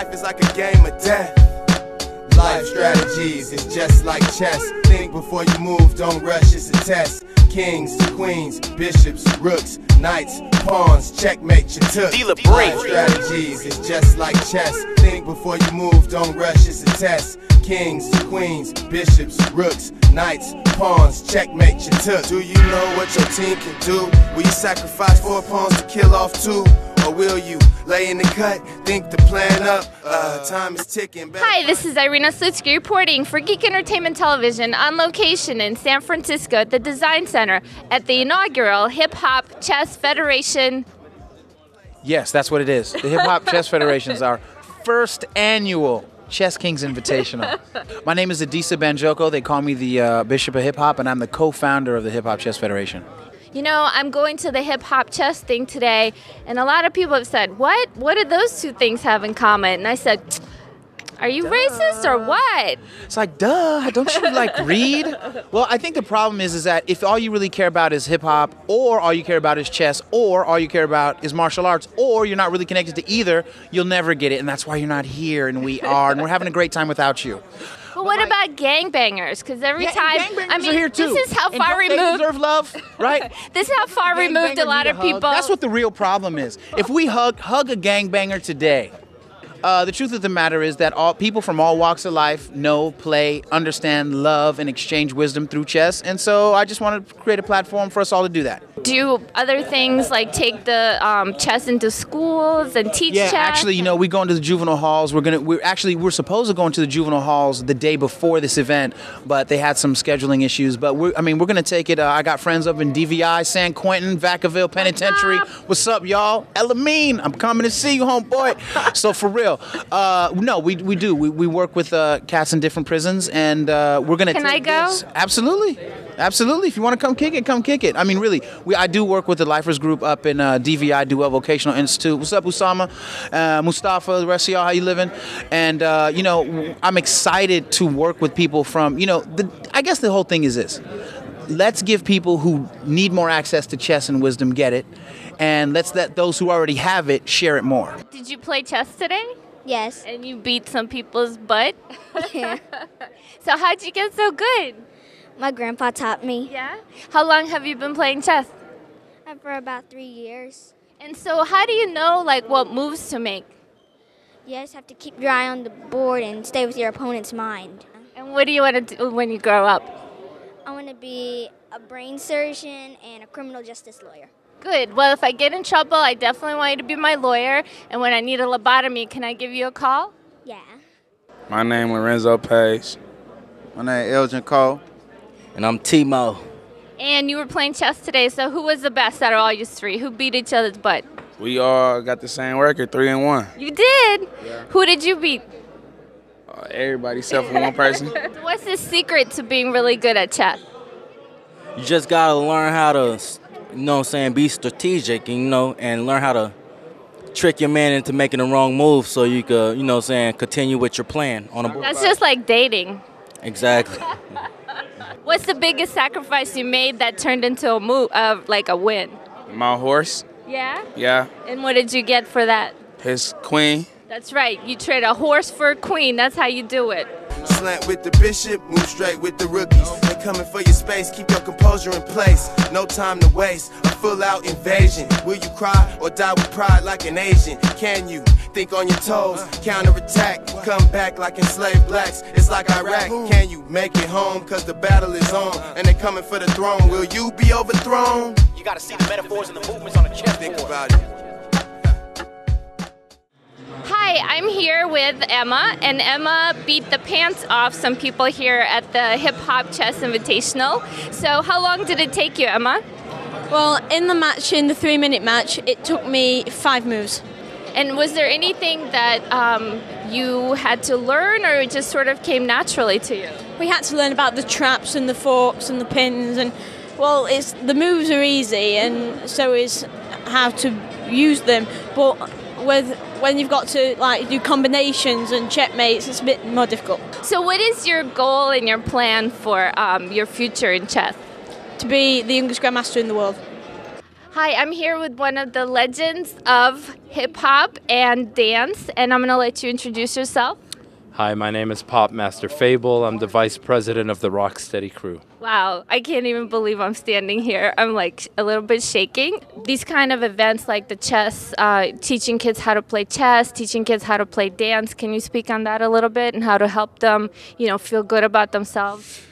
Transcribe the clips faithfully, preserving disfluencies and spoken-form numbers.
Life is like a game of death. Life strategies is just like chess. Think before you move, don't rush, it's a test. Kings, queens, bishops, rooks, knights, pawns, checkmate, you took. Dealer break. Strategies is just like chess. Think before you move, don't rush, it's a test. Kings, queens, bishops, rooks, knights, pawns, checkmate, you took. Do you know what your team can do? Will you sacrifice four pawns to kill off two? Or will you lay in the cut, think the plan up? Uh, time is ticking. Hi, this is Irina Slutsky reporting for Geek Entertainment Television on location in San Francisco at the Design Center at the inaugural Hip Hop Chess Federation. Yes, that's what it is. The Hip Hop Chess Federation is our first annual Chess Kings Invitational. My name is Adisa Banjoko. They call me the uh, Bishop of Hip Hop, and I'm the co-founder of the Hip Hop Chess Federation. You know, I'm going to the hip hop chess thing today, and a lot of people have said, what? What do those two things have in common? And I said, are you duh. racist or what? It's like, duh, don't you like read? Well, I think the problem is, is that if all you really care about is hip hop, or all you care about is chess, or all you care about is martial arts, or you're not really connected to either, you'll never get it, and that's why you're not here, and we are, and we're having a great time without you. But, but what like, about gangbangers? Because every yeah, time, I mean, are here too. This is how far removed. They deserve love, right? This is how far removed a lot of a people. That's what the real problem is. If we hug, hug a gangbanger today, uh, the truth of the matter is that all people from all walks of life know, play, understand, love, and exchange wisdom through chess. And so I just want to create a platform for us all to do that. Do other things like take the um, chess into schools and teach yeah, chess? Yeah, actually, you know, we go into the juvenile halls. We're gonna, we're actually, we're supposed to go into the juvenile halls the day before this event, but they had some scheduling issues. But we're, I mean, we're gonna take it. Uh, I got friends up in D V I, San Quentin, Vacaville Penitentiary. What's up, y'all? Elamine, I'm coming to see you, homeboy. So for real, uh, no, we we do. We we work with uh, cats in different prisons, and uh, we're gonna. Can take I go? This. Absolutely, absolutely. If you want to come kick it, come kick it. I mean, really. We I do work with the Lifers group up in uh, D V I, Duel Vocational Institute. What's up, Usama, uh, Mustafa, the rest of y'all, how you living? And, uh, you know, I'm excited to work with people from, you know, the, I guess the whole thing is this. Let's give people who need more access to chess and wisdom get it, and let's let those who already have it share it more. Did you play chess today? Yes. And you beat some people's butt? Yeah. So how'd you get so good? My grandpa taught me. Yeah? How long have you been playing chess? For about three years. And so how do you know like what moves to make? You just have to keep your eye on the board and stay with your opponent's mind. And what do you want to do when you grow up? I want to be a brain surgeon and a criminal justice lawyer. Good. Well, if I get in trouble, I definitely want you to be my lawyer. And when I need a lobotomy, can I give you a call? Yeah. My name is Lorenzo Page. My name is Elgin Cole. And I'm Timo. And you were playing chess today, so who was the best out of all you three? Who beat each other's butt? We all got the same record, three and one. You did? Yeah. Who did you beat? Uh, everybody except for one person. What's the secret to being really good at chess? You just gotta learn how to, you know what I'm saying, be strategic, you know, and learn how to trick your man into making the wrong move so you could, you know what I'm saying, continue with your plan on a board. That's just like dating. Exactly. What's the biggest sacrifice you made that turned into a move, uh, like a win? My horse. Yeah? Yeah. And what did you get for that? His queen. That's right. You trade a horse for a queen. That's how you do it. Slant with the bishop, move straight with the rookies. They're coming for your space, keep your composure in place. No time to waste, a full-out invasion. Will you cry or die with pride like an Asian? Can you think on your toes, counterattack, come back like enslaved blacks? It's like Iraq, can you make it home? Cause the battle is on, and they're coming for the throne. Will you be overthrown? You gotta see the metaphors and the movements on the chessboard. Think about it. Hi, I'm here with Emma, and Emma beat the pants off some people here at the Hip Hop Chess Invitational. So how long did it take you, Emma? Well, in the match, in the three-minute match, it took me five moves. And was there anything that um, you had to learn, or it just sort of came naturally to you? We had to learn about the traps and the forks and the pins, and, well, it's the moves are easy, and so is how to use them, but with when you've got to like do combinations and checkmates, it's a bit more difficult. So what is your goal and your plan for um, your future in chess? To be the youngest grandmaster in the world. Hi, I'm here with one of the legends of hip hop and dance, and I'm going to let you introduce yourself. Hi, my name is Pop Master Fable. I'm the vice president of the Rocksteady Crew. Wow, I can't even believe I'm standing here. I'm like a little bit shaking. These kind of events like the chess, uh, teaching kids how to play chess, teaching kids how to play dance. Can you speak on that a little bit and how to help them, you know, feel good about themselves?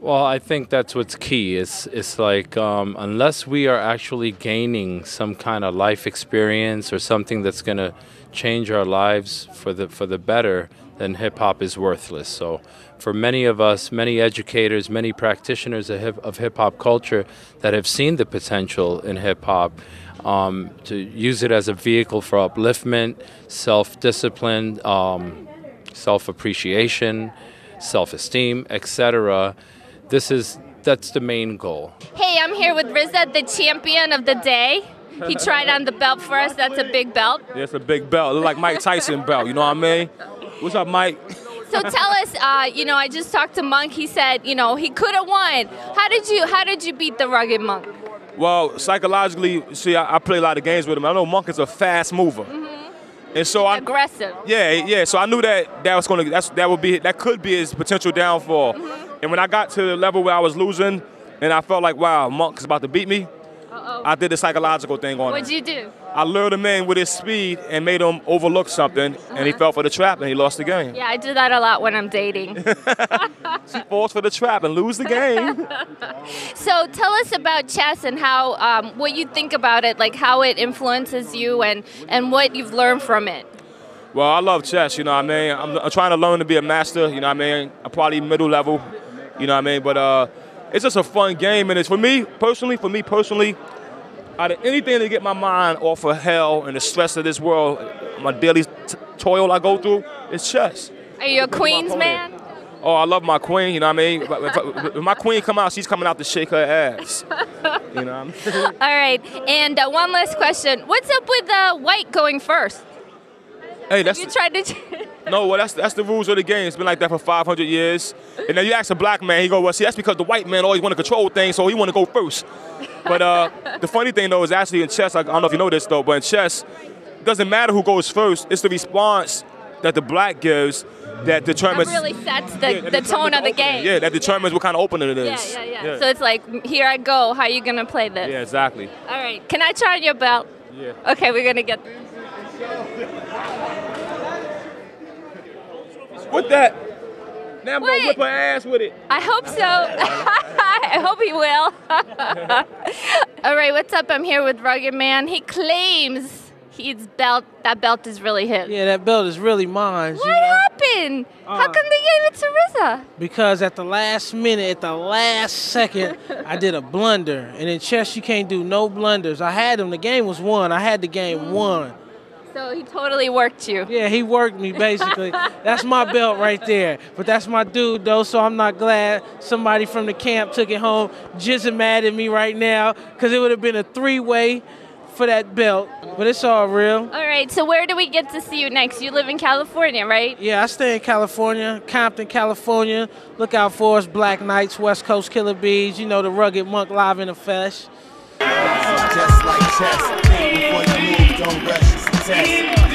Well, I think that's what's key. It's, it's like um, unless we are actually gaining some kind of life experience or something that's going to change our lives for the, for the better, then hip-hop is worthless. So for many of us, many educators, many practitioners of, hip of hip-hop culture that have seen the potential in hip-hop, um, to use it as a vehicle for upliftment, self-discipline, um, self-appreciation, self-esteem, et cetera. This is, that's the main goal. Hey, I'm here with R Z A, the champion of the day. He tried on the belt for us. That's a big belt. Yeah, it's a big belt. It looks like Mike Tyson belt, you know what I mean? What's up, Mike? So tell us, uh, you know, I just talked to Monk. He said, you know, he could have won. How did you, how did you beat the Rugged Monk? Well, psychologically, see, I, I play a lot of games with him. I know Monk is a fast mover, mm-hmm. and so I aggressive. Yeah, yeah. So I knew that that was gonna, that's, that would be, that could be his potential downfall. Mm-hmm. And when I got to the level where I was losing, and I felt like, wow, Monk's about to beat me. Uh-oh. I did the psychological thing on him. What'd you do? I lured him in with his speed and made him overlook something, uh-huh. and he fell for the trap and he lost the game. Yeah, I do that a lot when I'm dating. She falls for the trap and loses the game. So tell us about chess and how, um, what you think about it, like how it influences you and, and what you've learned from it. Well, I love chess, you know what I mean? I'm, I'm trying to learn to be a master, you know what I mean? I'm probably middle level, you know what I mean? But, uh... it's just a fun game, and it's for me personally, for me personally, out of anything to get my mind off of hell and the stress of this world, my daily t toil I go through, it's chess. Are you a Queens man? Oh, I love my queen, you know what I mean? If, I, if my queen come out, she's coming out to shake her ass. You know what I mean? All right, and uh, one last question. What's up with uh, white going first? Hey, that's... Have you tried to... No, well, that's, that's the rules of the game. It's been like that for five hundred years. And then you ask a black man, he go, well, see, that's because the white man always want to control things, so he want to go first. But uh, the funny thing, though, is actually in chess, I, I don't know if you know this, though, but in chess, it doesn't matter who goes first. It's the response that the black gives that determines... That really sets the, yeah, the tone of the, the game. Yeah, that determines yeah. what kind of opener it is. Yeah, yeah, yeah, yeah. So it's like, here I go, how you going to play this? Yeah, exactly. All right, can I try on your belt? Yeah. Okay, we're going to get... With that, now I'm going to whip her ass with it. I hope so. I hope he will. All right, what's up? I'm here with Rugged Man. He claims his belt, that belt is really his. Yeah, that belt is really mine. What you know? happened? Uh, How come they gave it to R Z A? Because at the last minute, at the last second, I did a blunder. And in chess, you can't do no blunders. I had him. The game was won. I had the game mm. won. So he totally worked you. Yeah, he worked me, basically. That's my belt right there. But that's my dude, though, so I'm not glad somebody from the camp took it home. Jizzing mad at me right now because it would have been a three-way for that belt. But it's all real. All right, so where do we get to see you next? You live in California, right? Yeah, I stay in California, Compton, California. Look out for us, Black Knights, West Coast Killer Bs. You know, the Rugged Monk live in the flesh. Just like chess, before you move, don't rush. You gotta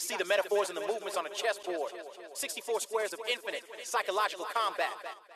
see the metaphors and the movements on a chessboard. sixty-four squares of infinite psychological combat.